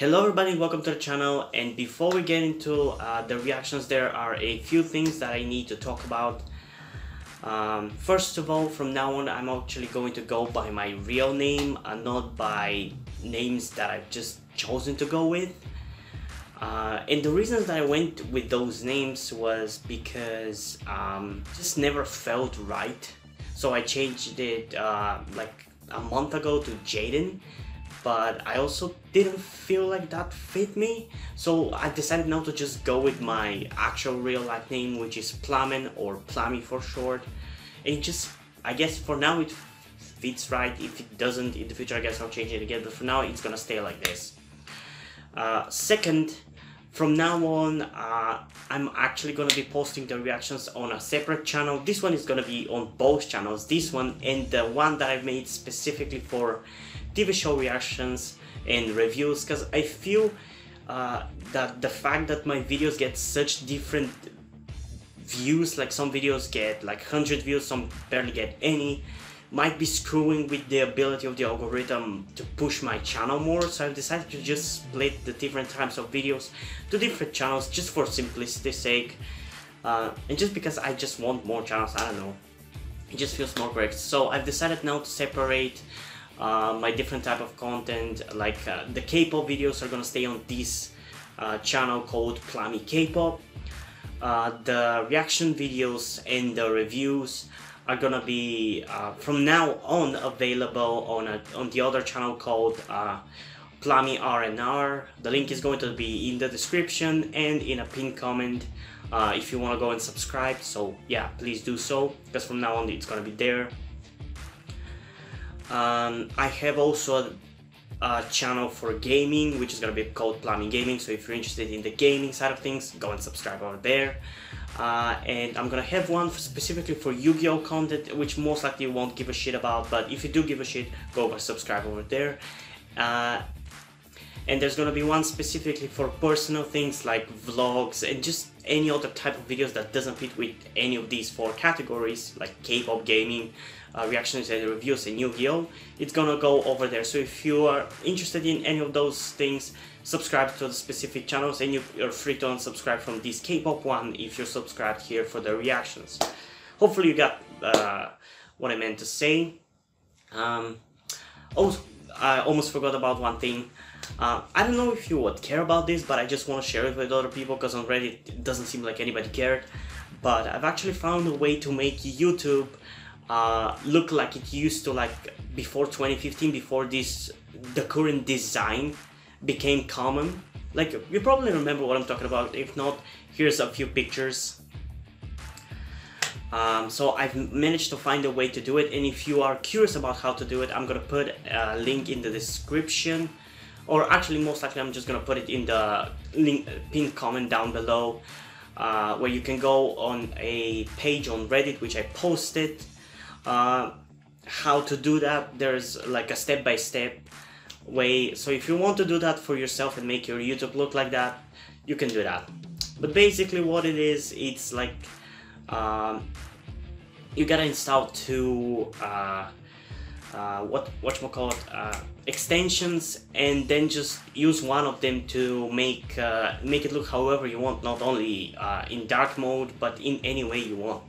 Hello everybody, welcome to the channel, and before we get into the reactions, there are a few things that I need to talk about. First of all, from now on I'm actually going to go by my real name and not by names that I've just chosen to go with. And the reason that I went with those names was because just never felt right. So I changed it like a month ago to Jaden. But I also didn't feel like that fit me, so I decided now to just go with my actual real life name, which is Plamen, or Plummy for short. It just, I guess for now it fits right. If it doesn't, in the future I guess I'll change it again, but for now it's gonna stay like this. Second, from now on I'm actually gonna be posting the reactions on a separate channel. This one is gonna be on both channels, this one and the one that I've made specifically for TV show reactions and reviews, because I feel that the fact that my videos get such different views, like some videos get like 100 views, some barely get any, might be screwing with the ability of the algorithm to push my channel more. So I've decided to just split the different types of videos to different channels just for simplicity's sake, and just because I just want more channels, I don't know, it just feels more correct. So I've decided now to separate my different type of content, like the K-pop videos are gonna stay on this channel called Plummy K-pop. The reaction videos and the reviews are gonna be from now on available on the other channel called Plummy R&R. The link is going to be in the description and in a pinned comment if you want to go and subscribe. So yeah, please do so, because from now on it's gonna be there. I have also a channel for gaming, which is gonna be called Plummy Gaming, so if you're interested in the gaming side of things, go and subscribe over there. And I'm gonna have one specifically for Yu-Gi-Oh content, which most likely you won't give a shit about, but if you do give a shit, go over, subscribe over there. And there's gonna be one specifically for personal things like vlogs and just any other type of videos that doesn't fit with any of these four categories, like K-pop, gaming, reactions and reviews, and Yu-Gi-Oh! It's gonna go over there. So if you are interested in any of those things, subscribe to the specific channels, and you're free to unsubscribe from this K-pop one if you're subscribed here for the reactions. Hopefully you got what I meant to say. Oh, I almost forgot about one thing. I don't know if you would care about this, but I just want to share it with other people, because on Reddit it doesn't seem like anybody cared. But I've actually found a way to make YouTube look like it used to, like before 2015, before the current design became common. Like, you probably remember what I'm talking about. If not, here's a few pictures. So I've managed to find a way to do it, and if you are curious about how to do it, I'm gonna put a link in the description. Or actually, most likely, I'm just gonna put it in the link, pinned comment down below, where you can go on a page on Reddit, which I posted, how to do that. There's like a step-by-step way. So if you want to do that for yourself and make your YouTube look like that, you can do that. But basically what it is, it's like, you gotta install two, extensions, and then just use one of them to make make it look however you want, not only in dark mode but in any way you want.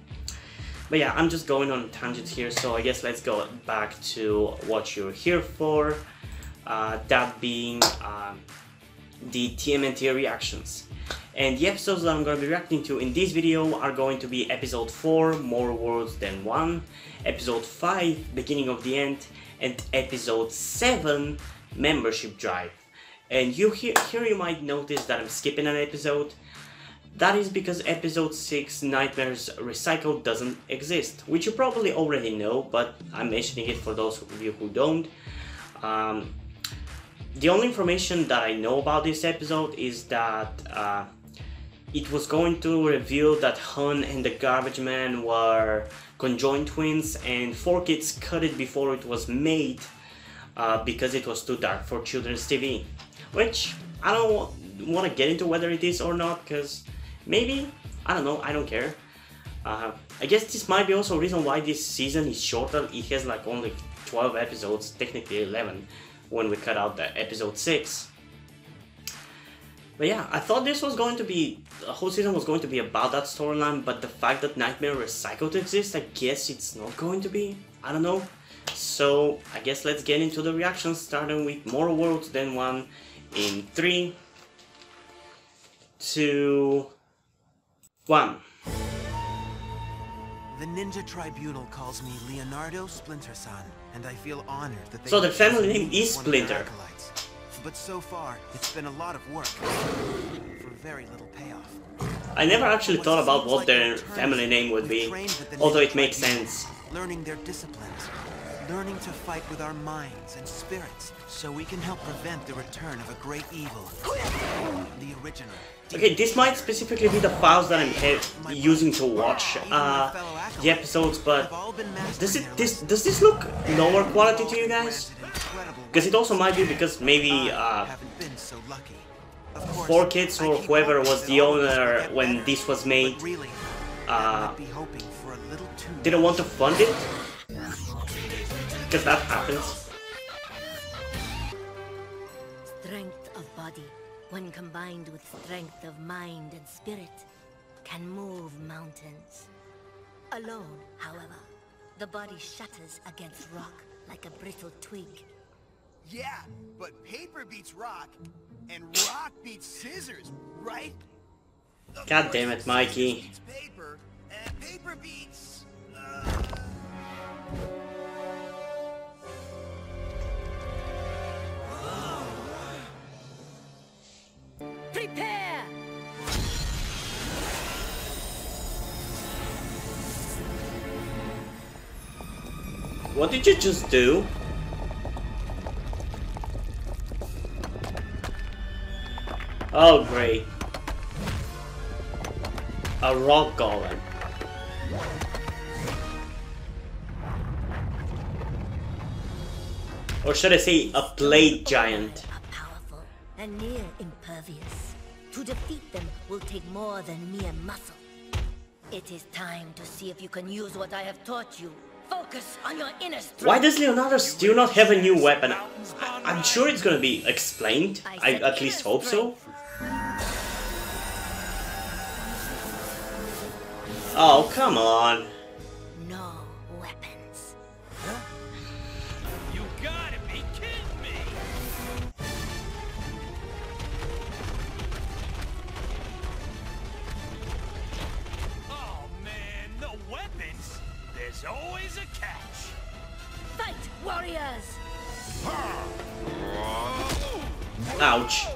But yeah, I'm just going on tangents here, so I guess let's go back to what you're here for, that being the TMNT reactions. And the episodes that I'm going to be reacting to in this video are going to be episode 4, More Worlds Than One, episode 5, Beginning of the End, and episode 7, Membership Drive. And here you might notice that I'm skipping an episode. That is because episode 6, Nightmares Recycled, doesn't exist, which you probably already know, but I'm mentioning it for those of you who don't. The only information that I know about this episode is that it was going to reveal that Hun and the Garbage Man were conjoined twins, and 4 kids cut it before it was made because it was too dark for children's TV. Which I don't want to get into whether it is or not, because maybe, I don't know, I don't care. I guess this might be also a reason why this season is shorter. It has like only 12 episodes, technically 11, when we cut out the episode 6. But yeah, I thought this was going to be, the whole season was going to be about that storyline, but the fact that Nightmare is psycho to exist, I guess it's not going to be. I don't know. So I guess let's get into the reactions, starting with More Worlds Than One in 3, 2, 1. The Ninja Tribunal calls me Leonardo Splinter-san, and I feel honored that they... So the family name is Splinter. But so far, it's been a lot of work for very little payoff. I never actually thought about what their family name would be, although it makes sense. Learning their disciplines, learning to fight with our minds and spirits, so we can help prevent the return of a great evil. The original. Okay, this might specifically be the files that I'm using to watch the episodes, but does this look lower quality to you guys? Because it also might be because maybe Four Kids or whoever was the owner when this was made didn't want to fund it, because that happens. Strength of body, when combined with strength of mind and spirit, can move mountains. Alone, however, the body shatters against rock like a brittle twig. Yeah, but paper beats rock, and rock beats scissors, right? God damn it, Mikey. Beats paper, and paper beats... Prepare! What did you just do? Oh great. A rock golem. Or should I say a blade giant? And near impervious. To defeat them will take more than mere muscle. It is time to see if you can use what I have taught you. Focus on your inner strength. Why does Leonardo still not have a new weapon? I'm sure it's gonna be explained. I at least hope so. Oh, come on. No weapons. Huh? You gotta be kidding me. Oh man, no weapons. There's always a catch. Fight, warriors. Ouch. Whoa!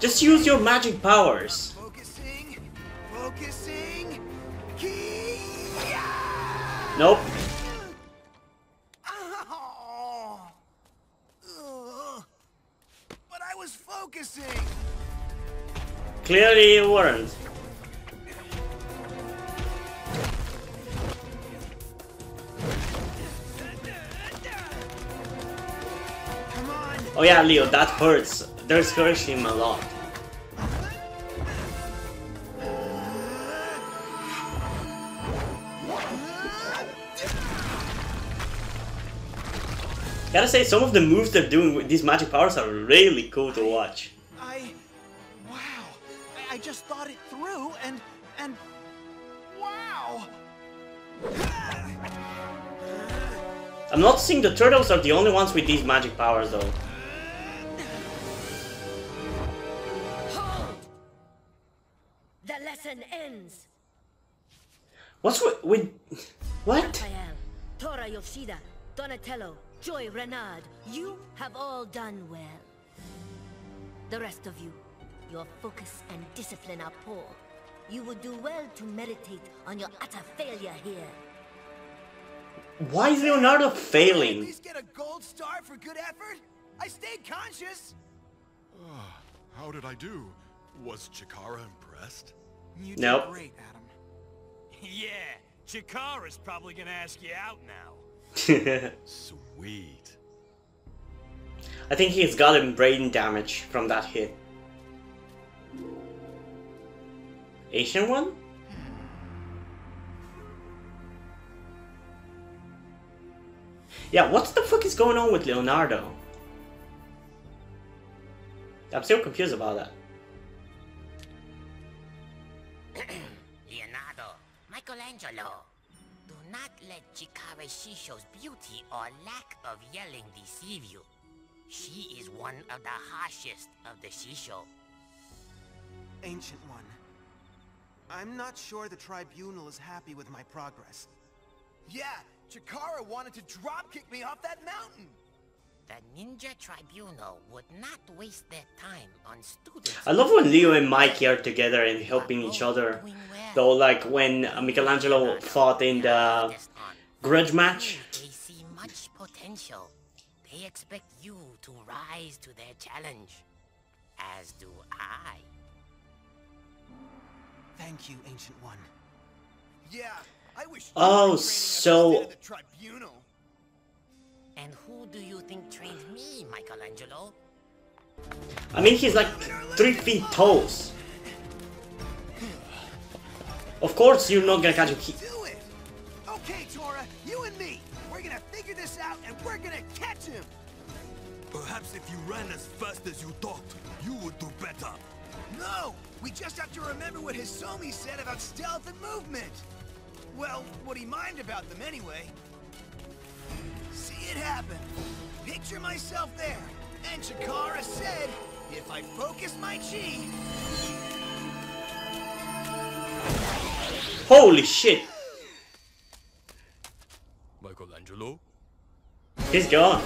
Just use your magic powers. Focusing. Nope. But I was focusing. Clearly, you weren't. Oh yeah, Leo, that hurts. There's hurting him a lot. Gotta say, some of the moves they're doing with these magic powers are really cool to watch. I just thought it through and wow. I'm not seeing the turtles are the only ones with these magic powers though. Ends. What's with what? Raphael, Tora Yoshida, Donatello, Joy Renard, you have all done well. The rest of you, your focus and discipline are poor. You would do well to meditate on your utter failure here. Why is Leonardo failing? Can I at least get a gold star for good effort? I stayed conscious. How did I do? Was Chikara impressed? You did great, Adam. Yeah, Chikara's probably gonna ask you out now. Sweet. I think he's gotten brain damage from that hit. Asian one? Yeah, what the fuck is going on with Leonardo? I'm still confused about that. Leonardo, Michelangelo, do not let Chikara Shisho's beauty or lack of yelling deceive you. She is one of the harshest of the Shisho. Ancient One, I'm not sure the tribunal is happy with my progress. Yeah, Chikara wanted to dropkick me off that mountain. The Ninja Tribunal would not waste their time on students. I love when Leo and Mikey are together and helping each other. Though, like when Michelangelo fought in the grudge match. They see much potential. They expect you to rise to their challenge. As do I. Thank you, Ancient One. Yeah, I wish. Oh, so. And who do you think trained me, Michelangelo? I mean, he's like 3 feet tall. Of course, you're not gonna catch him. Do it. Okay, Tora, you and me, we're gonna figure this out, and we're gonna catch him. Perhaps if you ran as fast as you talked, you would do better. No, we just have to remember what Hisomi said about stealth and movement. Well, what he mined about them anyway. See it happen. Picture myself there. And Chikara said, if I focus my chi. Holy shit. Michelangelo? He's gone.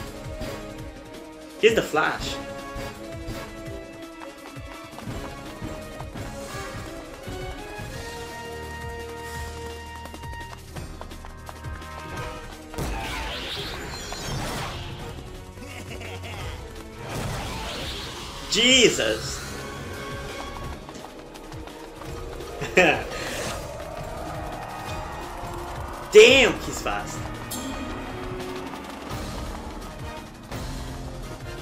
He's the Flash. Jesus! Damn, he's fast.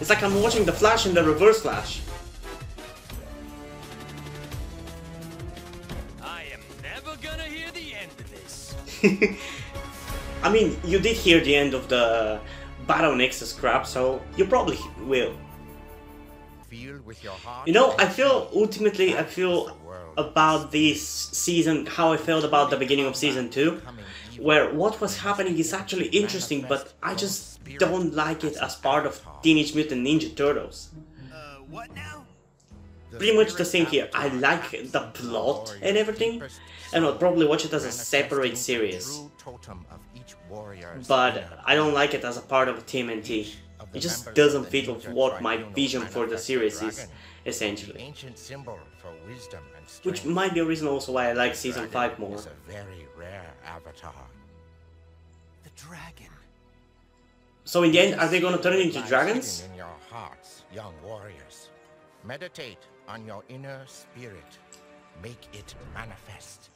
It's like I'm watching the Flash in the Reverse Flash. I am never gonna hear the end of this. I mean, you did hear the end of the Battle Nexus crap, so you probably will. You know, I feel ultimately, I feel about this season how I felt about the beginning of season 2, where what was happening is actually interesting, but I just don't like it as part of Teenage Mutant Ninja Turtles. What now? Pretty much the same here. I like the plot and everything, and I'll probably watch it as a separate series, but I don't like it as a part of TMNT. It just doesn't fit with what my vision for the series is, essentially. Which might be a reason also why I like Season 5 more. So in the end, are they gonna turn into dragons? Meditate on your inner spirit. Make it manifest.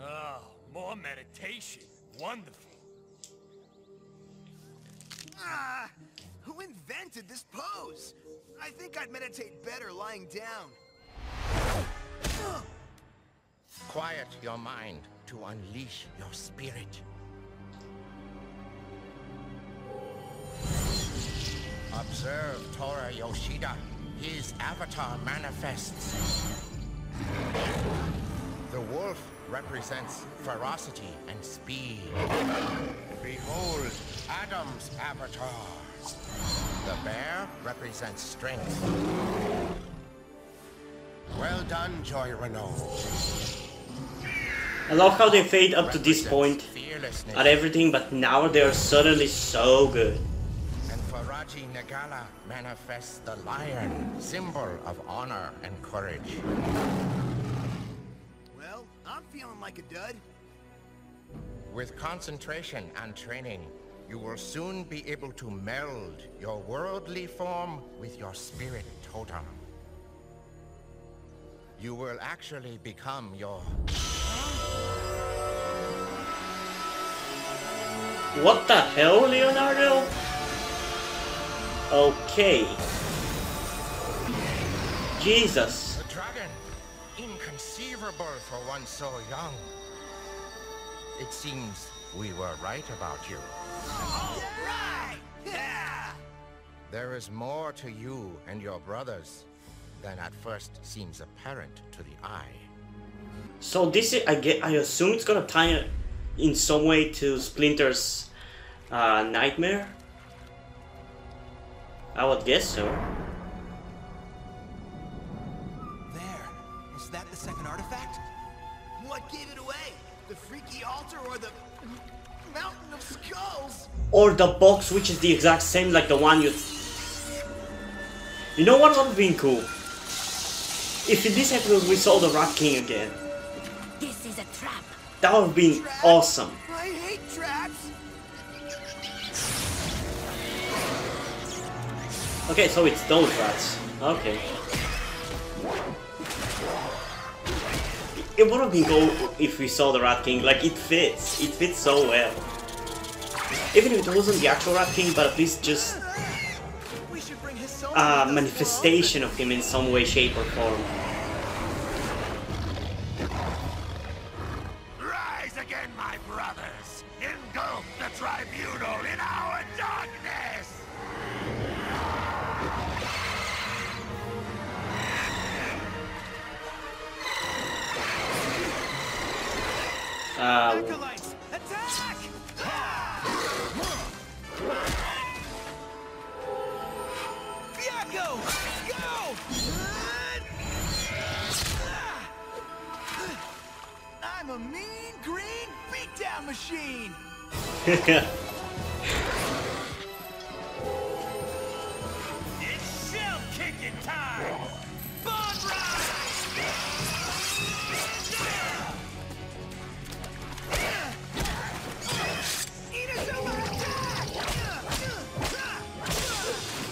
Oh, more meditation. Wonderful. Ah! Who invented this pose? I think I'd meditate better lying down. Quiet your mind to unleash your spirit. Observe Tora Yoshida. His avatar manifests. The wolf represents ferocity and speed. Behold, Adam's avatar. The bear represents strength. Well done, Joy Renard. I love how they fade up to this point at everything, but now they are suddenly so good. And Faraji Nagala manifests the lion, symbol of honor and courage. Well, I'm feeling like a dud. With concentration and training, you will soon be able to meld your worldly form with your spirit totem. You will actually become your... What the hell, Leonardo? Okay. Jesus. The dragon. Inconceivable for one so young. It seems we were right about you. All right! Yeah! There is more to you and your brothers than at first seems apparent to the eye. So this is, I assume it's gonna tie in some way to Splinter's nightmare? I would guess so. There. Is that the second artifact? What gave it away? The freaky altar or the mountain of skulls? Or the box, which is the exact same like the one you... You know what would have been cool? If in this episode we saw the Rat King again. This is a trap. That would have been awesome. I hate traps. Okay, so it's those rats. Okay. It would have been cool if we saw the Rat King. Like, it fits. It fits so well. Even if it wasn't the actual Rat King, but at least just... a manifestation of him in some way, shape, or form. Rise again, my brothers! Engulf the tribunal in our darkness! Acolytes, attack! Go! Go! I'm a mean green beatdown machine. It's shell kicking time. Bond ride.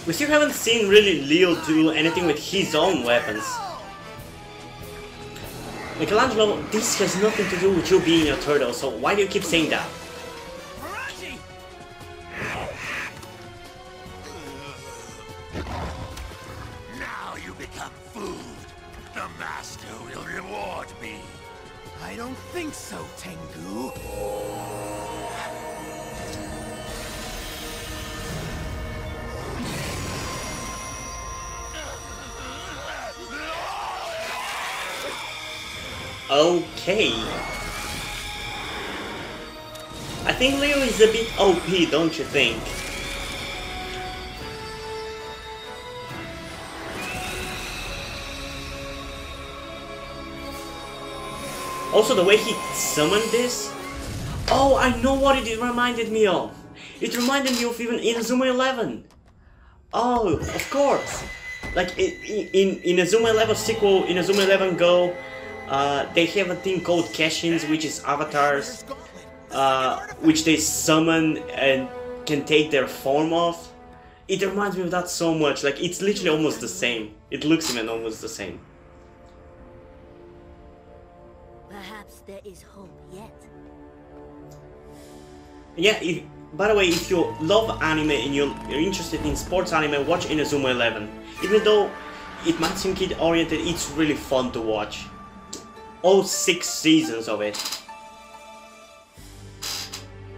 We still haven't seen really Leo do anything with his own weapons. Michelangelo, this has nothing to do with you being a turtle, so why do you keep saying that? Now you become food. The master will reward me. I don't think so, Tengu. Okay. I think Leo is a bit OP, don't you think? Also, the way he summoned this... Oh, I know what it reminded me of! It reminded me of even Inazuma 11! Oh, of course! Like, in Inazuma 11 sequel, Inazuma 11 Go... they have a thing called cash-ins, which is avatars, which they summon and can take their form off. It reminds me of that so much, like it's literally almost the same. It looks even almost the same. Perhaps there is hope yet. Yeah, by the way, if you love anime and you're interested in sports anime, watch Inazuma 11. Even though it might seem kid-oriented, it's really fun to watch. All 6 seasons of it.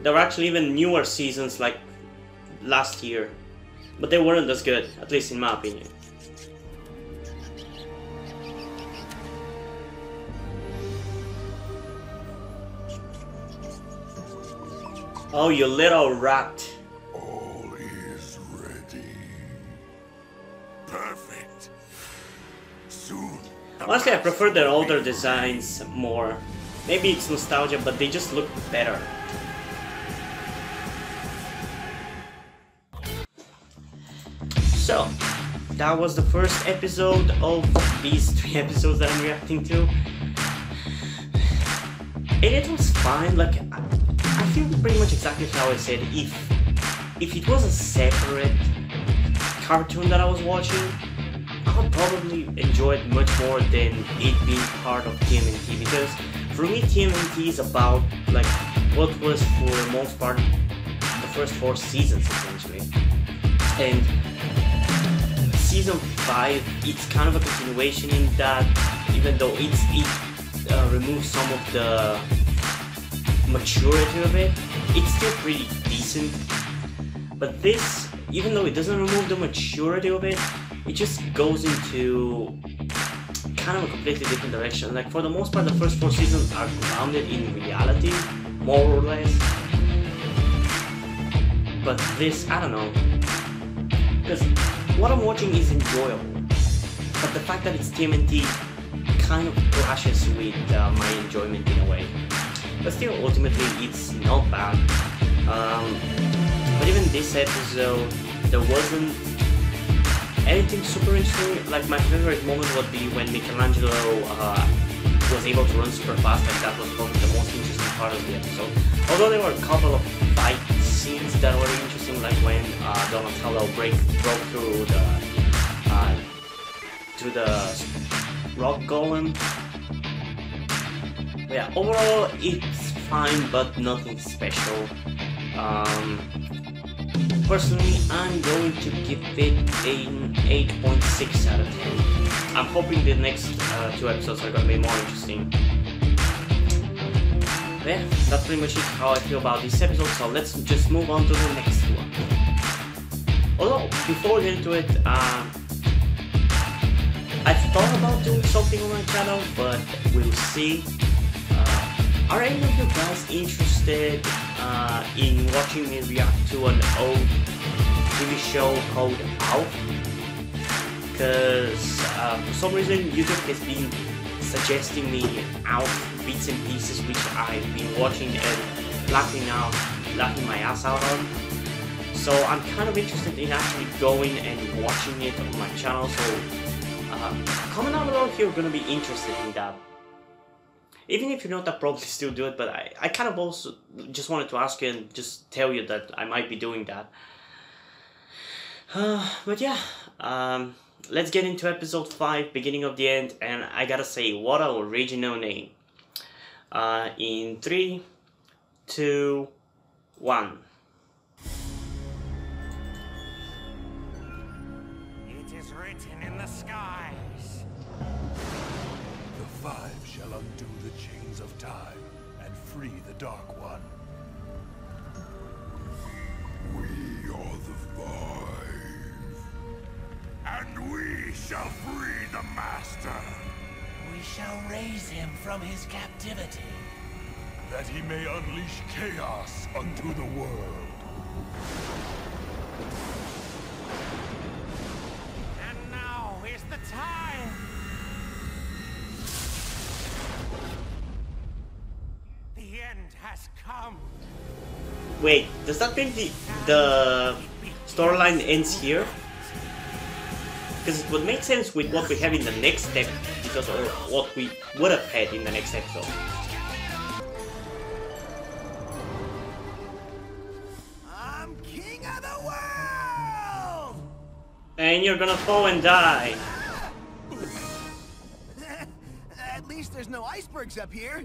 There were actually even newer seasons like last year, but they weren't as good, at least in my opinion. Oh, you little rat. All is ready. Perfect. Soon. Honestly, I prefer their older designs more. Maybe it's nostalgia, but they just look better. So, that was the first episode of these 3 episodes that I'm reacting to. And it was fine, like, I feel pretty much exactly how I said. If it was a separate cartoon that I was watching, I would probably enjoy it much more than it being part of TMNT, because for me TMNT is about like what was for the most part the first 4 seasons essentially, and season 5 it's kind of a continuation in that, even though it removes some of the maturity of it, it's still pretty decent. But this, even though it doesn't remove the maturity of it, it just goes into kind of a completely different direction. Like for the most part the first 4 seasons are grounded in reality, more or less. But this, I don't know, because what I'm watching is enjoyable, but the fact that it's TMNT kind of clashes with my enjoyment in a way. But still, ultimately, it's not bad. But even this episode, there wasn't anything super interesting. Like my favorite moment would be when Michelangelo was able to run super fast, and that was probably the most interesting part of the episode. Although there were a couple of fight scenes that were interesting, like when Donatello broke through the rock golem. Yeah, overall it's fine, but nothing special. Personally, I'm going to give it an 8.6 out of 10. I'm hoping the next 2 episodes are going to be more interesting. Yeah, that's pretty much it how I feel about this episode, so let's just move on to the next one. Although, before we get into it, I thought about doing something on my channel, but we'll see. Are any of you guys interested in watching me react to an old TV show called Out? Because for some reason YouTube has been suggesting me Out bits and pieces, which I've been watching and laughing my ass out on. So I'm kind of interested in actually going and watching it on my channel, so comment down below if you're gonna be interested in that. Even if you're not, I probably still do it, but I kind of also just wanted to ask you and just tell you that I might be doing that. But yeah, let's get into episode 5, beginning of the end, and I gotta say, what an original name. In 3, 2, 1. It is written in the skies. The 5 shall undo the chains of time and free the Dark One. We are the 5, and we shall free the Master. We shall raise him from his captivity, that he may unleash chaos unto the world. And now is the time. The end has come. Wait, does that mean the storyline ends here? Because it would make sense with what we have in the next step, because or what we would have had in the next episode. I'm king of the world! And you're gonna fall and die. At least there's no icebergs up here.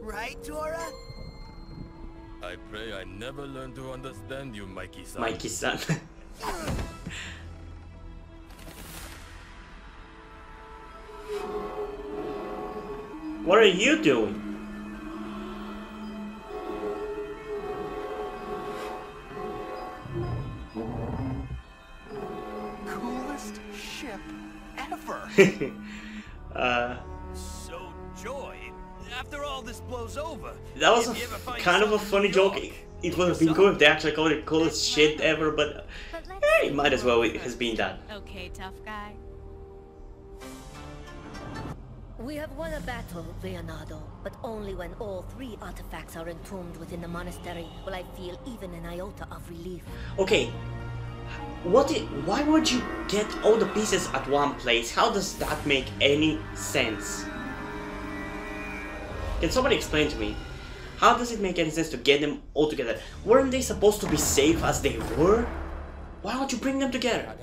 Right, Tora? I pray I never learn to understand you, Mikey-san. Mikey-san. What are you doing? Coolest ship ever. So Joy, after all this blows over. That was kind of a funny joke. It would have been cool if they actually called it coolest shit ever, but hey, might as well it has been done. Okay, tough guy. We have won a battle, Leonardo, but only when all 3 artifacts are entombed within the monastery will I feel even an iota of relief. Okay, why would you get all the pieces at one place? How does that make any sense? Can somebody explain to me? How does it make any sense to get them all together? Weren't they supposed to be safe as they were? Why don't you bring them together?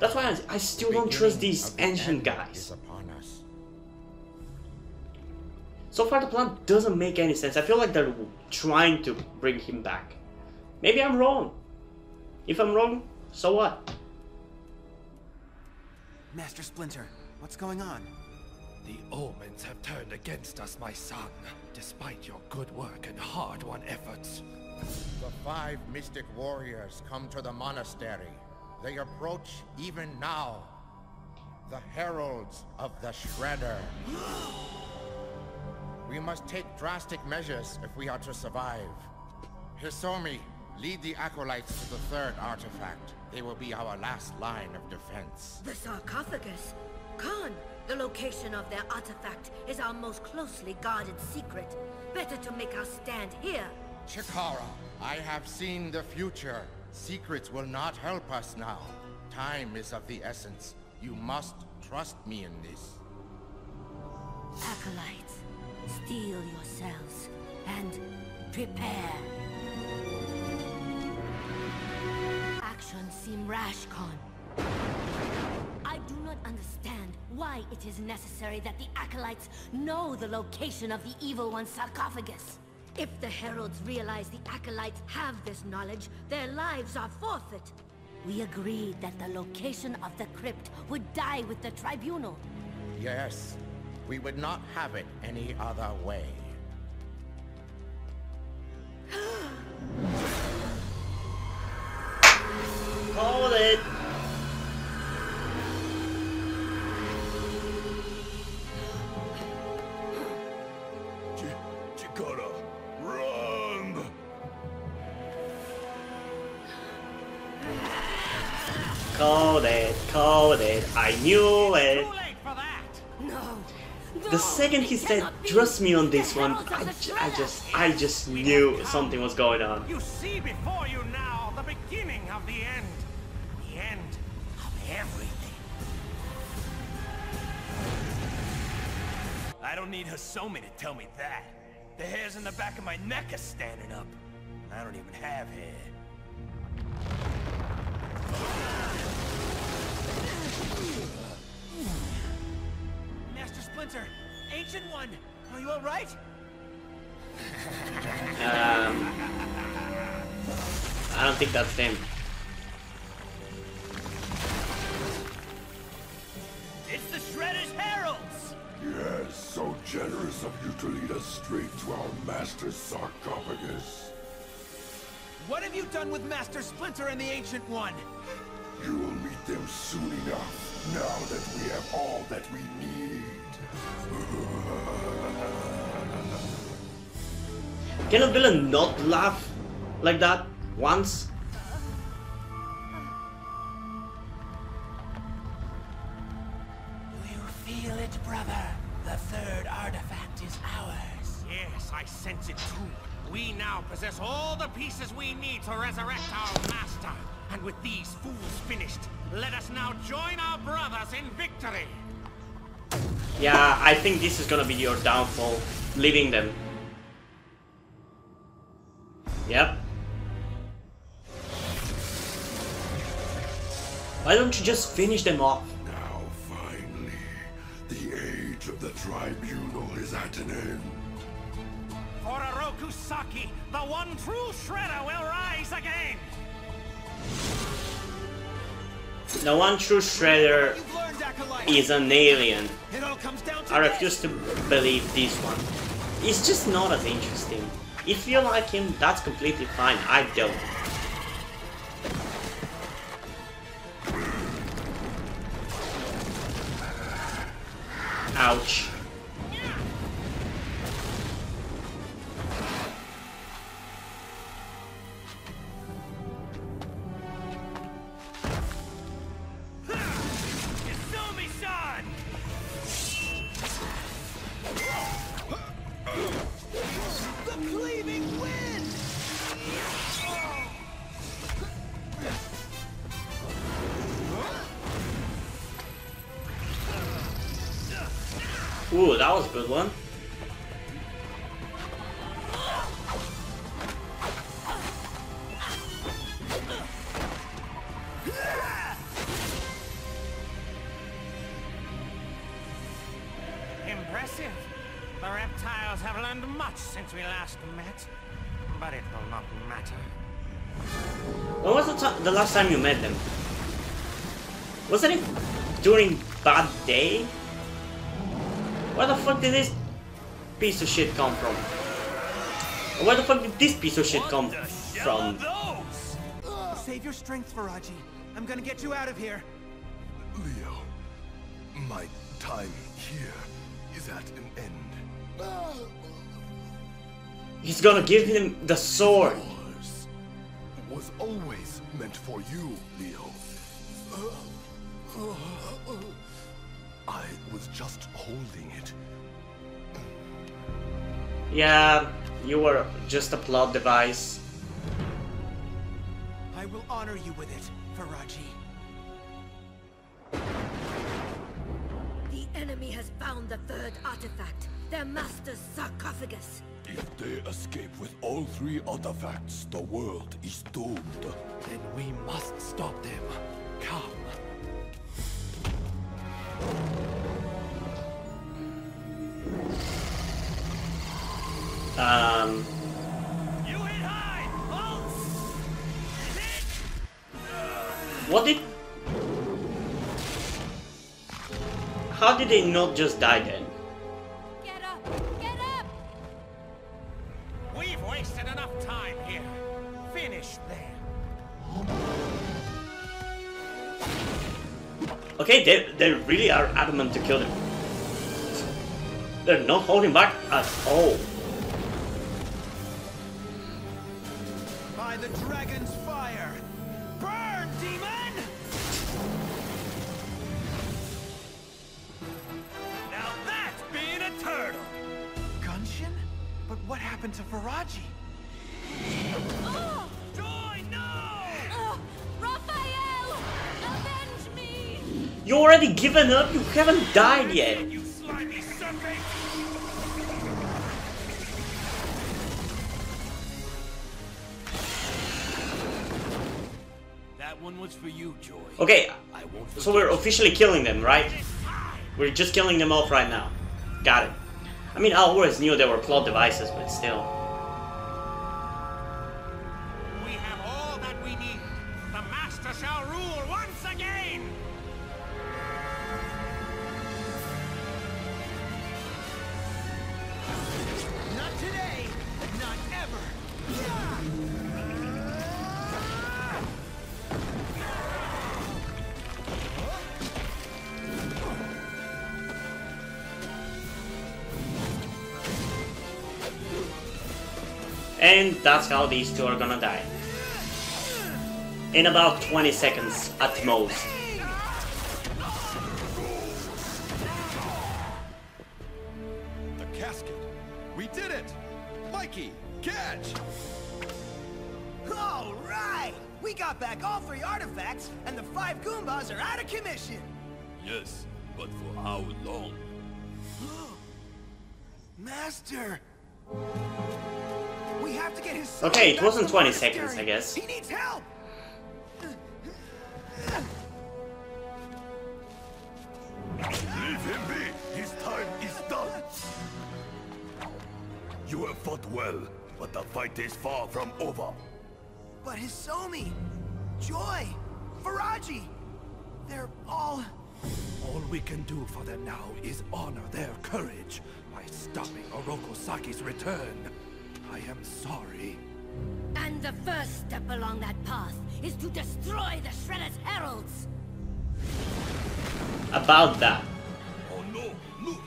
That's why I still don't trust these ancient guys. So far the plan doesn't make any sense. I feel like they're trying to bring him back. Maybe I'm wrong. If I'm wrong, so what? Master Splinter, what's going on? The omens have turned against us, my son, despite your good work and hard-won efforts. The five mystic warriors come to the monastery. They approach even now. The heralds of the Shredder. We must take drastic measures if we are to survive. Hisomi, lead the acolytes to the third artifact. They will be our last line of defense. The sarcophagus? Khan, the location of their artifact is our most closely guarded secret. Better to make our stand here. Chikara, I have seen the future. Secrets will not help us now. Time is of the essence. You must trust me in this. Acolytes, steel yourselves and prepare. Actions seem rash, Khan. I do not understand why it is necessary that the acolytes know the location of the Evil One's sarcophagus. If the heralds realize the acolytes have this knowledge, their lives are forfeit. We agreed that the location of the crypt would die with the tribunal. Yes, we would not have it any other way. Hold it! Called it, I knew it. The second he said, trust me on this one, I just knew something was going on. You see before you now the beginning of the end of everything. I don't need Hisomi to tell me that. The hairs in the back of my neck are standing up. I don't even have hair. Master Splinter, Ancient One, are you all right? I don't think that's him. It's the Shredder's heralds. Yes, so generous of you to lead us straight to our master's sarcophagus. What have you done with Master Splinter and the Ancient One? You will meet them soon enough, now that we have all that we need. Can a villain not laugh like that once? Do you feel it, brother? The third artifact is ours. Yes, I sense it too. We now possess all the pieces we need to resurrect our master. And with these fools finished, let us now join our brothers in victory! Yeah, I think this is gonna be your downfall, leaving them. Yep. Why don't you just finish them off? Now finally, the age of the tribunal is at an end. For Oroku Saki, the one true Shredder will rise again! The one true Shredder is an alien. I refuse to believe this one. It's just not as interesting. If you like him, that's completely fine. I don't. Ouch. Ooh, that was a good one. learned much since we last met, but it will not matter. When was the last time you met them? Wasn't it during Bad Day? Where the fuck did this piece of shit come from? Where the fuck did this piece of shit come from? Save your strength, Faraji. I'm gonna get you out of here. Leo, my time here is at an end. He's gonna give him the sword. Was always meant for you, Leo. I was just holding it. Yeah, you were just a plot device. I will honor you with it, Faraji. The enemy has found the third artifact, their master's sarcophagus. If they escape with all three artifacts, the world is doomed. Then we must stop them. Come. You hit high! What did... How did they not just die then? Wasted enough time here. Finish there. Okay, they really are adamant to kill them. They're not holding back at all. By the dragon's fire. Burn, demon! Now that's being a turtle. Gunshin? But what happened to Faraji? Oh! Joy, no! Raphael! Avenge me! You already given up? You haven't died yet! You slimy serpent! That one was for you, Joy. Okay, so we're officially killing them, right? We're just killing them off right now. Got it. I mean, I always knew they were plot devices, but still. We have all that we need. The master shall rule once again. Not today, not ever. And that's how these two are gonna die. In about 20 seconds at most. The casket. We did it! Mikey, catch! Alright! We got back all three artifacts and the five Goombas are out of commission! Yes, but for how long? Master! We have to get his... Okay, it wasn't 20 seconds, I guess. He needs help. Leave him be. His time is done. You have fought well, but the fight is far from over. But Hisomi, Joy, Faraji, they're all... All we can do for them now is honor their courage by stopping Oroku Saki's return. I am sorry. And the first step along that path is to destroy the Shredder's heralds. About that. Oh no, look!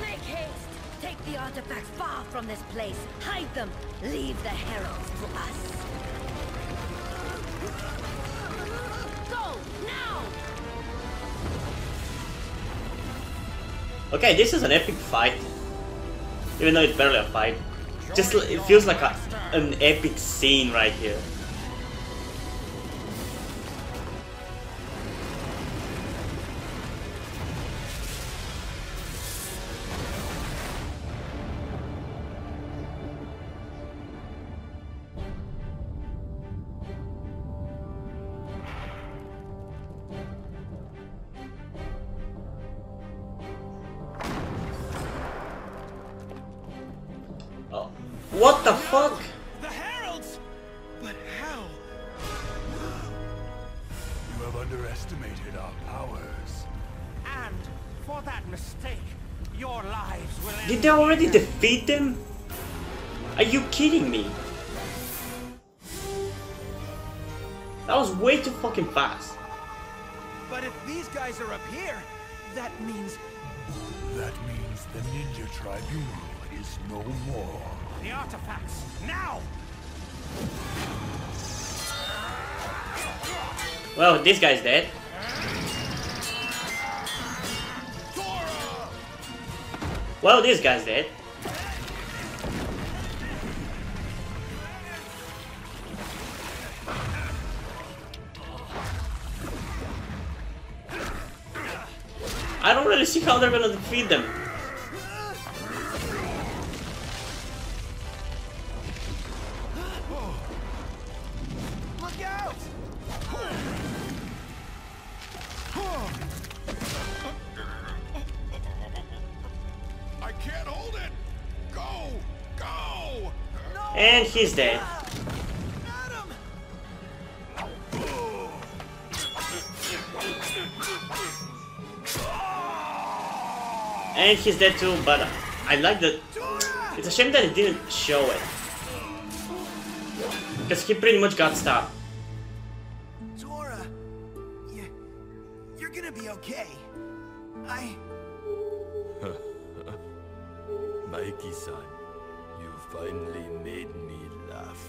Make haste! Take the artifacts far from this place. Hide them. Leave the heralds to us. Go, now! Okay, this is an epic fight, even though it's barely a fight. Just it feels like an epic scene right here. Oh. What the fuck? The heralds! But how? You have underestimated our powers. And for that mistake, your lives will end. Did they already defeat them? Are you kidding me? That was way too fucking fast. But if these guys are up here, that means... that means the Ninja Tribunal is no more. The artifacts, now! Well, this guy's dead. Well, this guy's dead. I don't really see how they're gonna defeat them. Look out! I can't hold it. Go, go! No. And he's dead. And he's dead too, but I like that. It's a shame that it didn't show it, because he pretty much got stopped. Tora, you're gonna be okay. I... Mikey-san, you finally made me laugh.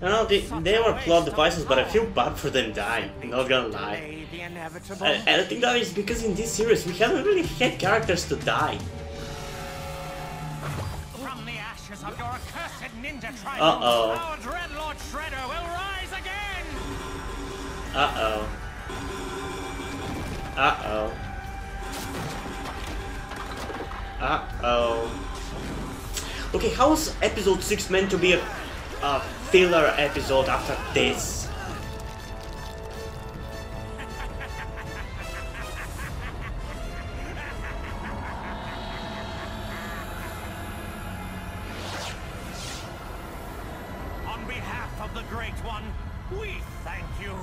No, they were plot devices, but I feel bad for them dying, not gonna lie. And I think that is because in this series we haven't really had characters to die. Uh-oh. Uh-oh. Uh-oh. Uh-oh. Okay, how is episode 6 meant to be a filler episode after this? On behalf of the Great One, we thank you.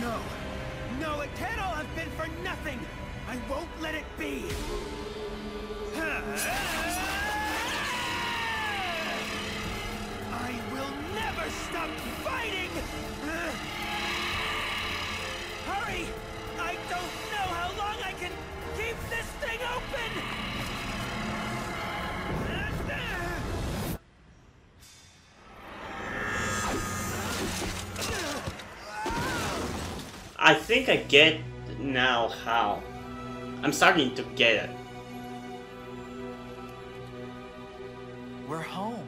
No, no, it can't all have been for nothing. I won't let it be. I will never stop fighting! Hurry! I don't know how long I can keep this thing open! I think I get now how. I'm starting to get it. We're home.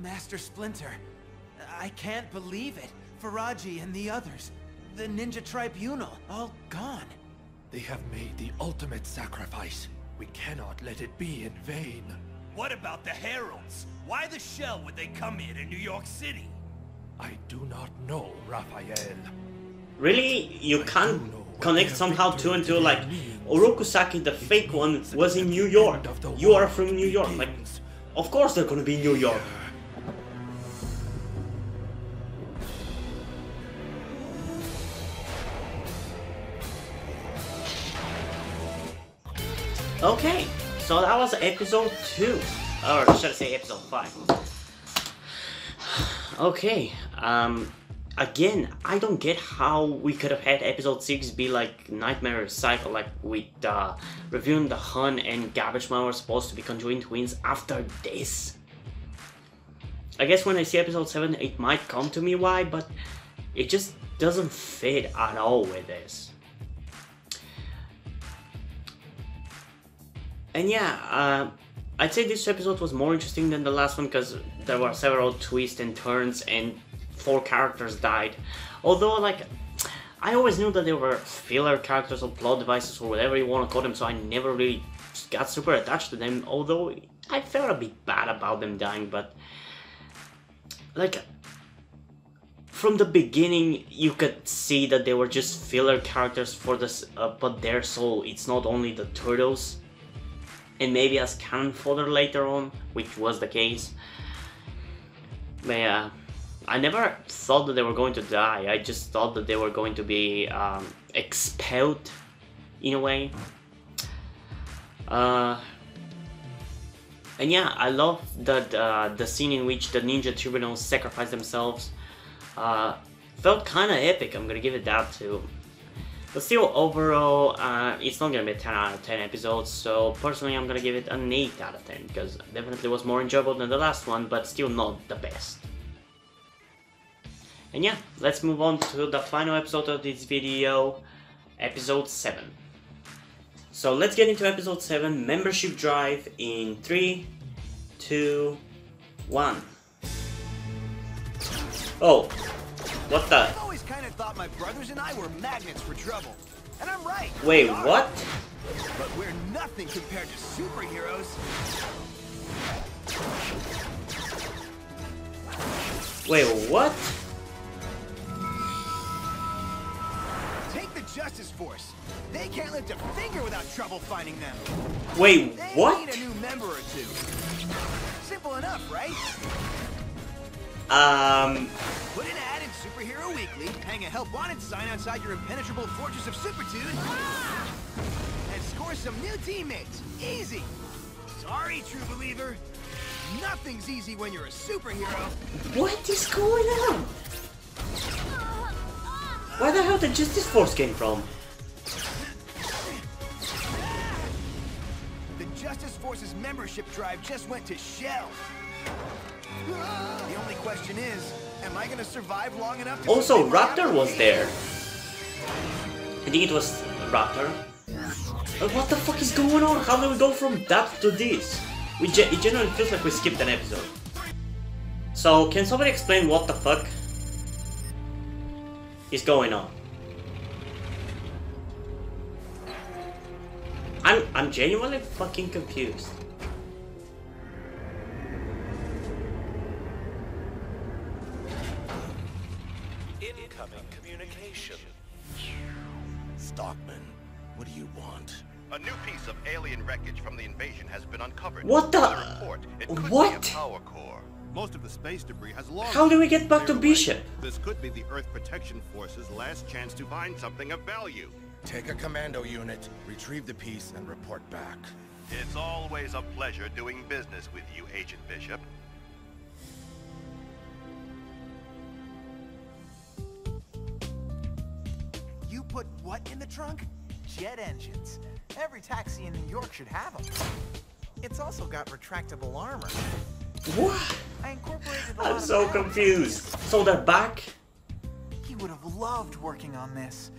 Master Splinter, I can't believe it. Faraji and the others, the Ninja Tribunal, all gone. They have made the ultimate sacrifice. We cannot let it be in vain. What about the heralds? Why the shell would they come in New York City? I do not know, Raphael. Really? You can't connect somehow two and two, like Oroku Saki, the fake one, was in New York. You are from New York. Like, of course they're gonna be in New York. Okay, so that was episode 2, or should I say episode 5? Okay, again, I don't get how we could have had episode 6 be like Nightmare Cycle, like with reviewing the Hun and Garbage Man were supposed to be conjoined twins after this. I guess when I see episode 7 it might come to me why, but it just doesn't fit at all with this. And yeah, I'd say this episode was more interesting than the last one because there were several twists and turns and 4 characters died, although like I always knew that they were filler characters or plot devices or whatever you want to call them, so I never really got super attached to them, although I felt a bit bad about them dying, but like, from the beginning you could see that they were just filler characters for this, but they're so it's not only the turtles, and maybe as cannon fodder later on, which was the case. But yeah, I never thought that they were going to die. I just thought that they were going to be expelled, in a way. And yeah, I love that the scene in which the ninja tribunals sacrifice themselves. Felt kinda epic, I'm gonna give it that too. But still, overall, it's not gonna be a 10 out of 10 episode, so personally I'm gonna give it an 8 out of 10, because it definitely was more enjoyable than the last one, but still not the best. And yeah, let's move on to the final episode of this video, episode 7. So let's get into episode 7, membership drive, in 3, 2, 1. Oh, what the? I've always kind of thought my brothers and I were magnets for trouble, and I'm right. Wait, what? But we're nothing compared to superheroes. Wait, what? Take the Justice Force. They can't lift a finger without trouble finding them. Wait, what? They need a new member or two. Simple enough, right? Put in an ad in Superhero Weekly, hang a help wanted sign outside your impenetrable fortress of Supertude, and score some new teammates. Easy. Sorry, true believer. Nothing's easy when you're a superhero. What is going on? Where the hell did Justice Force came from? The Justice Force's membership drive just went to shell. The only question is, am I gonna survive long enough to... Also, Raptor was there. I think it was Raptor. What the fuck is going on? How do we go from that to this? It generally feels like we skipped an episode. So, can somebody explain what the fuck is going on? I'm genuinely fucking confused. Stockman, what do you want? A new piece of alien wreckage from the invasion has been uncovered. What the? What? Power core. Most of the space debris has lost. How do we get back to Bishop? This could be the Earth Protection Force's last chance to find something of value. Take a commando unit, retrieve the piece, and report back. It's always a pleasure doing business with you, Agent Bishop. Put what in the trunk? Jet engines. Every taxi in New York should have them. It's also got retractable armor. What? I'm so confused. So they're back? He would have loved working on this.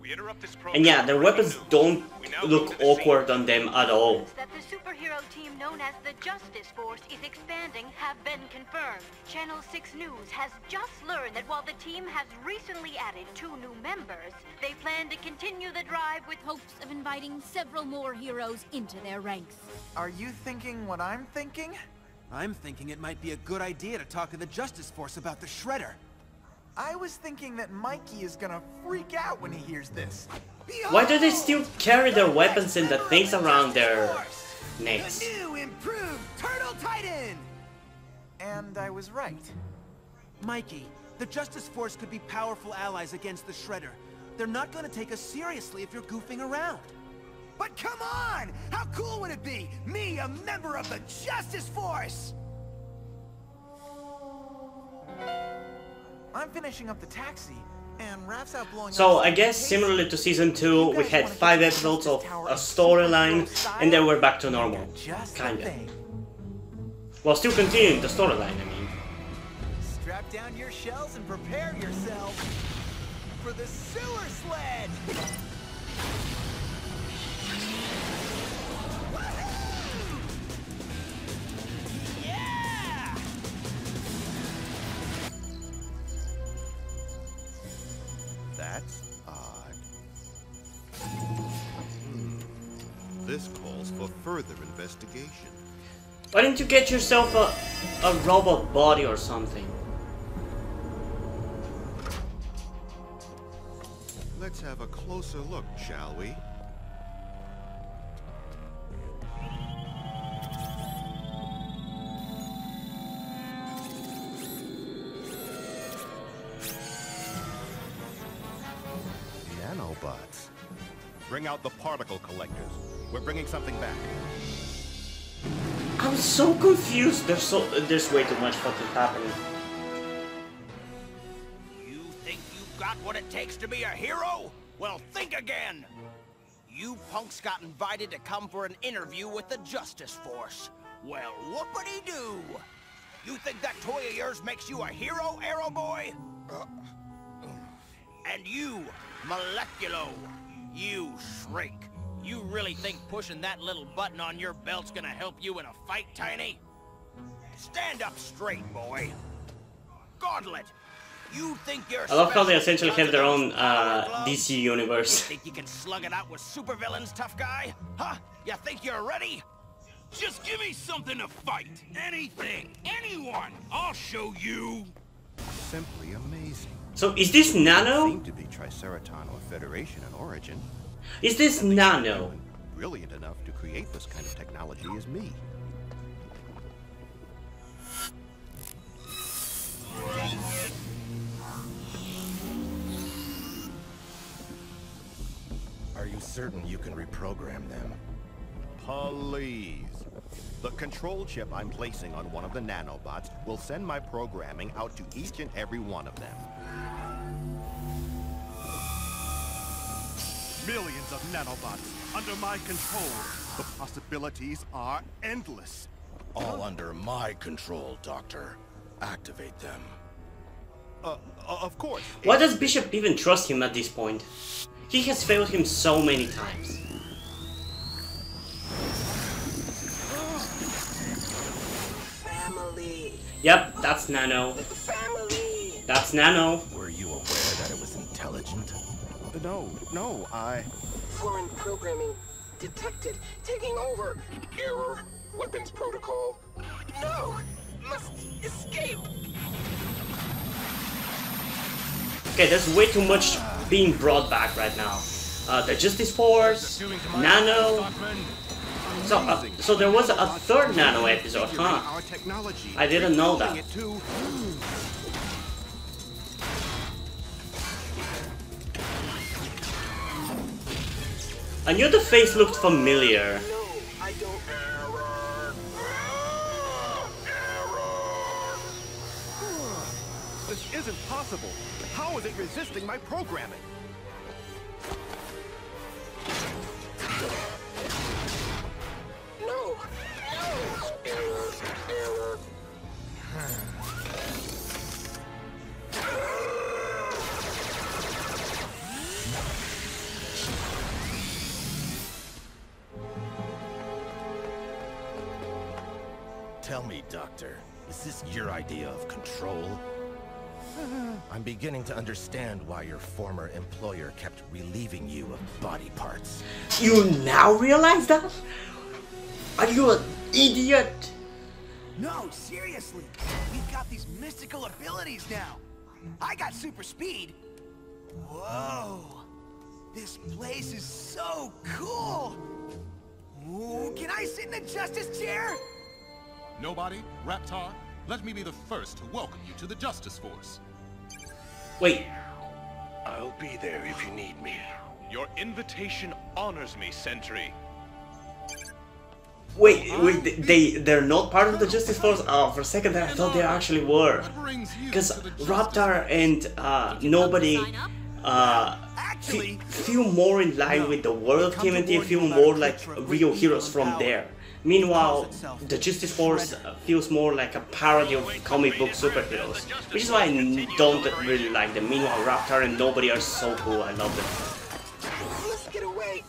We interrupt this program. And yeah, their weapons don't look awkward on them at all. That the superhero team known as the Justice Force is expanding have been confirmed. Channel 6 News has just learned that while the team has recently added 2 new members, they plan to continue the drive with hopes of inviting several more heroes into their ranks. Are you thinking what I'm thinking? I'm thinking it might be a good idea to talk to the Justice Force about the Shredder. I was thinking that Mikey is gonna freak out when he hears this. Why do they still carry their weapons and the things around their necks? The new improved Turtle Titan! And I was right. Mikey, the Justice Force could be powerful allies against the Shredder. They're not gonna take us seriously if you're goofing around. But come on! How cool would it be? Me, a member of the Justice Force! I'm finishing up the taxi, and Raph's out blowing up. So I guess similarly to season 2, we had 5 episodes of a storyline, and then we're back to normal, kinda. Well, still continuing the storyline, I mean. Strap down your shells and prepare yourself for the sewer sled. That's odd. This calls for further investigation. Why didn't you get yourself a robot body or something? Let's have a closer look, shall we? Nanobots. Bring out the particle collectors. We're bringing something back. I'm so confused. There's way too much fucking happening. You think you've got what it takes to be a hero? Well, think again. You punks got invited to come for an interview with the Justice Force. Well, whoopity-doo. You think that toy of yours makes you a hero, Arrow Boy? And you, Moleculo, you shrink. You really think pushing that little button on your belt's gonna help you in a fight, Tiny? Stand up straight, boy. Gauntlet, you think you're... I love how they essentially have their own DC universe. You think you can slug it out with supervillains, tough guy? Huh? You think you're ready? Just give me something to fight. Anything, anyone. I'll show you. Simply amazing. So is this Nano? Seem to be Triceraton or Federation in origin. Is this Nano? Brilliant enough to create this kind of technology is me. Are you certain you can reprogram them? Please. The control chip I'm placing on one of the nanobots will send my programming out to each and every one of them. Millions of nanobots under my control. The possibilities are endless. All under my control, Doctor. Activate them. Of course. Why does Bishop even trust him at this point? He has failed him so many times. Family. Yep, that's Nano. Family. That's Nano. Were you aware that it was intelligent? No, I... Foreign programming detected. Taking over. Error. Weapons protocol. No! Must escape! Okay, there's way too much being brought back right now. The Justice Force, Nano... So there was a third Nano episode, huh? I didn't know that. I knew the face looked familiar. No, I don't. This isn't possible. How is it resisting my programming? No. Error. Tell me, Doctor, is this your idea of control? I'm beginning to understand why your former employer kept relieving you of body parts. You now realize that? Are you an idiot? No, seriously. We've got these mystical abilities now. I got super speed. Whoa. This place is so cool. Ooh, can I sit in the Justice chair? Nobody, Raptor, let me be the first to welcome you to the Justice Force. Wait. I'll be there if you need me. Your invitation honors me, Sentry. Wait, they're not part of the Justice Force? Oh, for a second there I thought they actually were. Because Raptor and Nobody feel more in line with the world of TMNT, feel more like real heroes from there. Meanwhile, the Justice Force feels more like a parody of comic book superheroes, which is why I don't really like them. Meanwhile, Raptor and Nobody are so cool, I love them. Let's get away!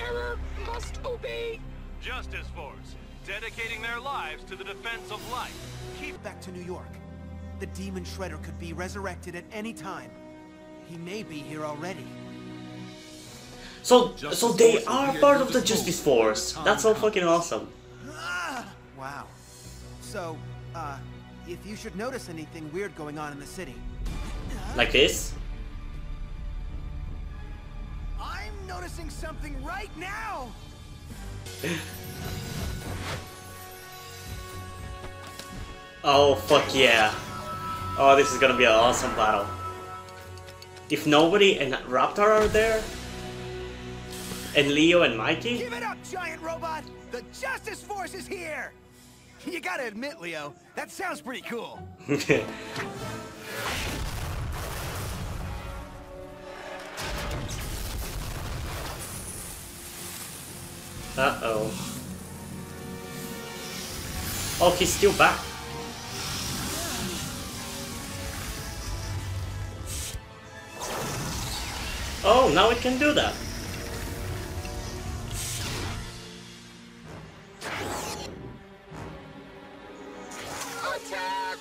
Error must obey! Justice Force, dedicating their lives to the defense of life. Keep back to New York. The Demon Shredder could be resurrected at any time. He may be here already. So they are part of the Justice Force. That's so fucking awesome. Wow. So, if you should notice anything weird going on in the city. Like this? I'm noticing something right now. Oh, fuck yeah. Oh, this is gonna be an awesome battle. If Nobody and Raptor are there, and Leo and Mikey? Give it up, giant robot! The Justice Force is here! You gotta admit, Leo, that sounds pretty cool. Uh-oh. Oh, he's still back. Oh, now it can do that. Attack!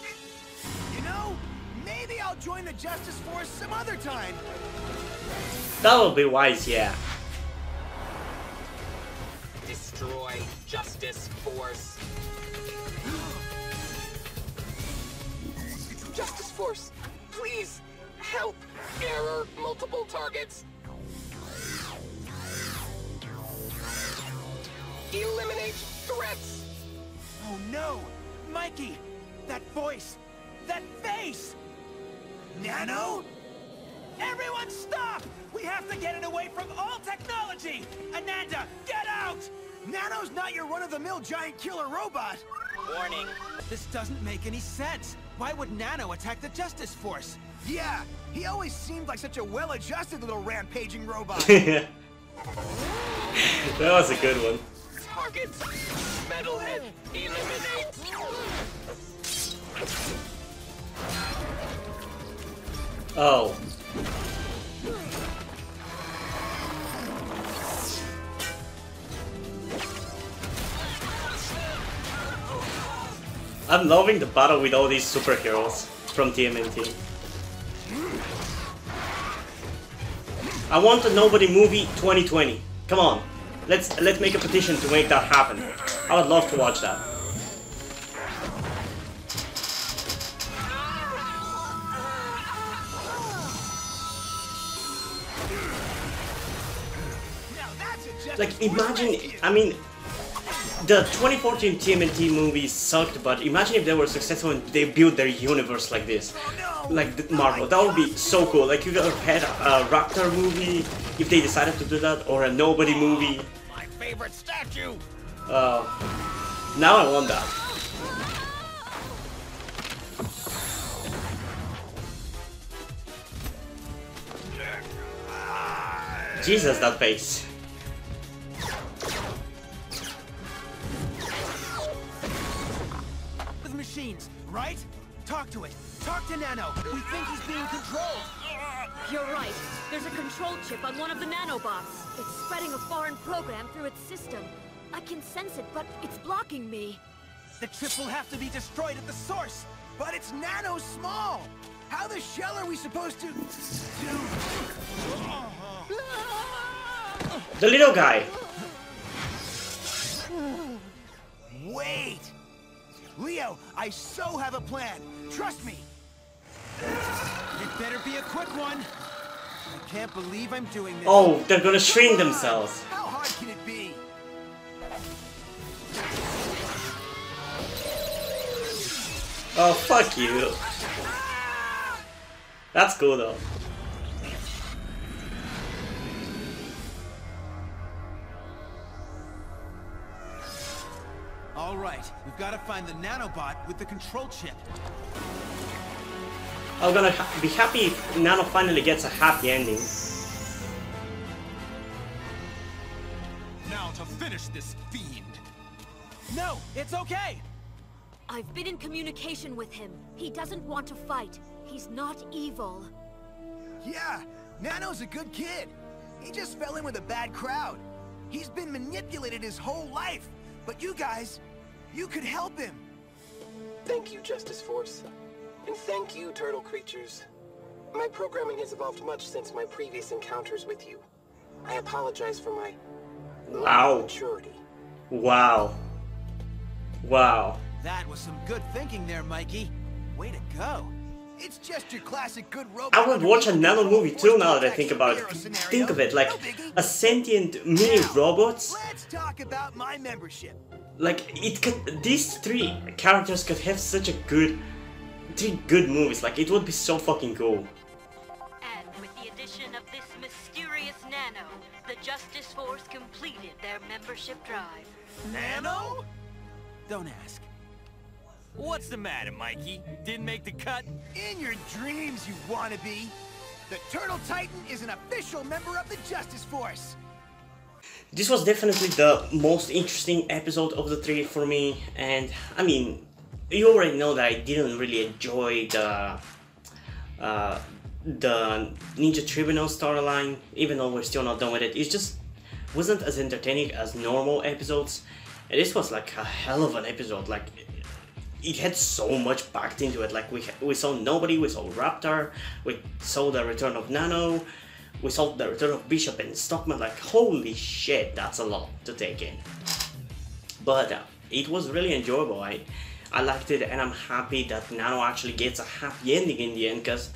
You know, maybe I'll join the Justice Force some other time. That would be wise, yeah. Destroy Justice Force. Justice Force, please help. Error, multiple targets. Eliminate threats. Oh no, Mikey, that voice, that face. Nano? Everyone stop! We have to get it away from all technology. Ananda, get out! Nano's not your run-of-the-mill giant killer robot. Warning. This doesn't make any sense. Why would Nano attack the Justice Force? Yeah, he always seemed like such a well-adjusted little rampaging robot. That was a good one. Target, metalhead, eliminate. Oh. I'm loving the battle with all these superheroes from TMNT. I want the Nobody movie 2020. Come on, let's make a petition to make that happen. I would love to watch that. Like, imagine, I mean, the 2014 TMNT movie sucked, but imagine if they were successful and they built their universe like this, like Marvel. That would be so cool. Like, you could have had a Raptor movie if they decided to do that, or a Nobody movie. My favorite statue. Now I want that. Jesus, that face. Right? Talk to it. Talk to Nano. We think he's being controlled. You're right. There's a control chip on one of the nanobots. It's spreading a foreign program through its system. I can sense it, but it's blocking me. The chip will have to be destroyed at the source. But it's nano small. How the shell are we supposed to... The little guy. Wait. Leo, I so have a plan. Trust me. It better be a quick one. I can't believe I'm doing this. Oh, they're gonna shrink themselves. How hard can it be? Oh, fuck you. That's cool though. All right, we've got to find the nanobot with the control chip. I'm gonna be happy if Nano finally gets a happy ending. Now to finish this fiend. No, it's okay. I've been in communication with him. He doesn't want to fight. He's not evil. Yeah, Nano's a good kid. He just fell in with a bad crowd. He's been manipulated his whole life. But you guys... you could help him! Thank you, Justice Force. And thank you, turtle creatures. My programming has evolved much since my previous encounters with you. I apologize for my... Wow. Maturity. Wow. Wow. That was some good thinking there, Mikey. Way to go. It's just your classic good robot. I would watch another movie too, now that I think about it. Think of it, like a sentient mini robot. Let's talk about my membership. Like it could, these three characters could have such a good, three good movies. Like it would be so fucking cool. And with the addition of this mysterious Nano, the Justice Force completed their membership drive. Nano? Don't ask. What's the matter, Mikey? Didn't make the cut? In your dreams, you wannabe! The Turtle Titan is an official member of the Justice Force! This was definitely the most interesting episode of the three for me, and I mean, you already know that I didn't really enjoy the Ninja Tribunal storyline, even though we're still not done with it. It just wasn't as entertaining as normal episodes, and this was like a hell of an episode. Like, it had so much packed into it. Like we saw Nobody, we saw Raptor, we saw the return of Nano, we saw the return of Bishop and Stockman. Like, holy shit, that's a lot to take in. But it was really enjoyable. I liked it, and I'm happy that Nano actually gets a happy ending in the end, because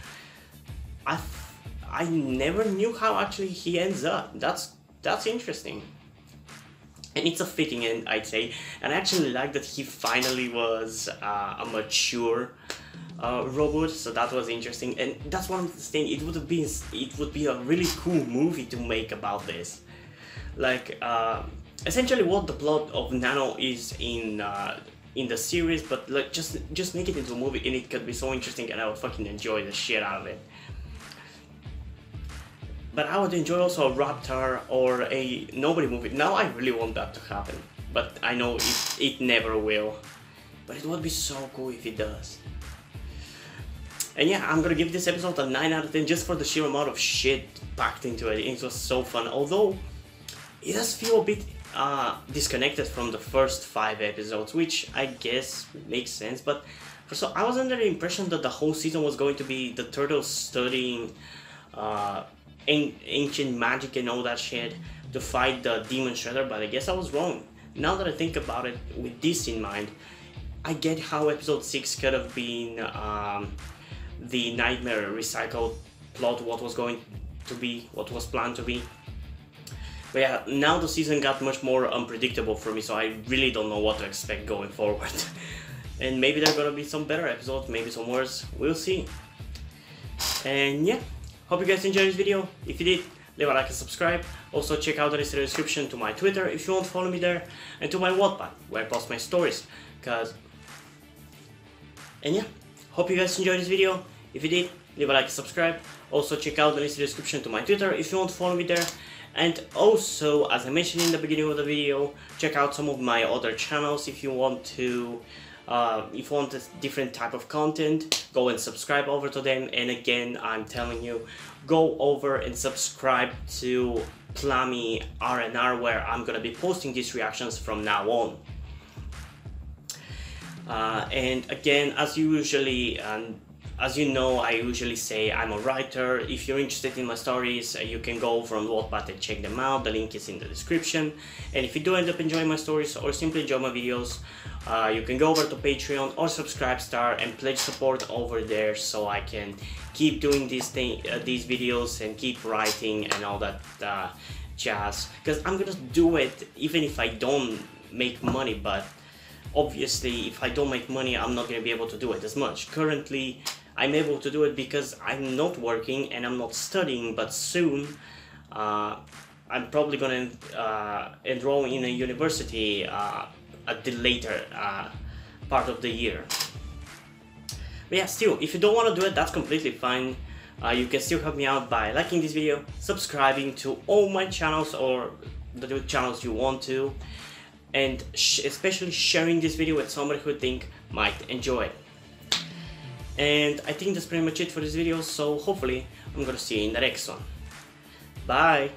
I never knew how actually he ends up. That's interesting. And it's a fitting end, I'd say, and I actually like that he finally was a mature robot, so that was interesting. And that's one thing, it would be a really cool movie to make about this. Like, essentially what the plot of Nano is in the series, but like just make it into a movie, and it could be so interesting, and I would fucking enjoy the shit out of it. But I would enjoy also a Raptor or a Nobody movie. Now I really want that to happen, but I know it never will. But it would be so cool if it does. And yeah, I'm gonna give this episode a 9 out of 10 just for the sheer amount of shit packed into it. It was so fun, although it does feel a bit disconnected from the first 5 episodes, which I guess makes sense. But so I was under the impression that the whole season was going to be the turtles studying ancient magic and all that shit to fight the demon Shredder, but I guess I was wrong. Now that I think about it, with this in mind, I get how episode 6 could have been the nightmare recycled plot, what was planned to be. But yeah, now the season got much more unpredictable for me, so I really don't know what to expect going forward. And maybe there are gonna be some better episodes, maybe some worse, we'll see. And yeah, hope you guys enjoyed this video. If you did, leave a like and subscribe. Also check out the rest of the description to my Twitter if you want to follow me there, and to my Wattpad where I post my stories. And yeah, hope you guys enjoyed this video. If you did, leave a like and subscribe. Also check out the list in the description to my Twitter if you want to follow me there. And also, as I mentioned in the beginning of the video, check out some of my other channels if you want to. If you want a different type of content, go and subscribe over to them. And again, I'm telling you, go over and subscribe to Plummy R&R, where I'm gonna be posting these reactions from now on. And again, as you know, I usually say I'm a writer. If you're interested in my stories, you can go from Wattpad and check them out. The link is in the description. And if you do end up enjoying my stories or simply enjoy my videos, you can go over to Patreon or Subscribestar and pledge support over there, so I can keep doing these videos and keep writing and all that jazz. Because I'm gonna do it even if I don't make money, but obviously if I don't make money, I'm not gonna be able to do it as much. Currently, I'm able to do it because I'm not working and I'm not studying, but soon I'm probably gonna enroll in a university at the later part of the year. But yeah, still, if you don't want to do it, that's completely fine. You can still help me out by liking this video, subscribing to all my channels or the channels you want to, and especially sharing this video with somebody who you think might enjoy it. And I think that's pretty much it for this video, so hopefully I'm gonna see you in the next one. Bye!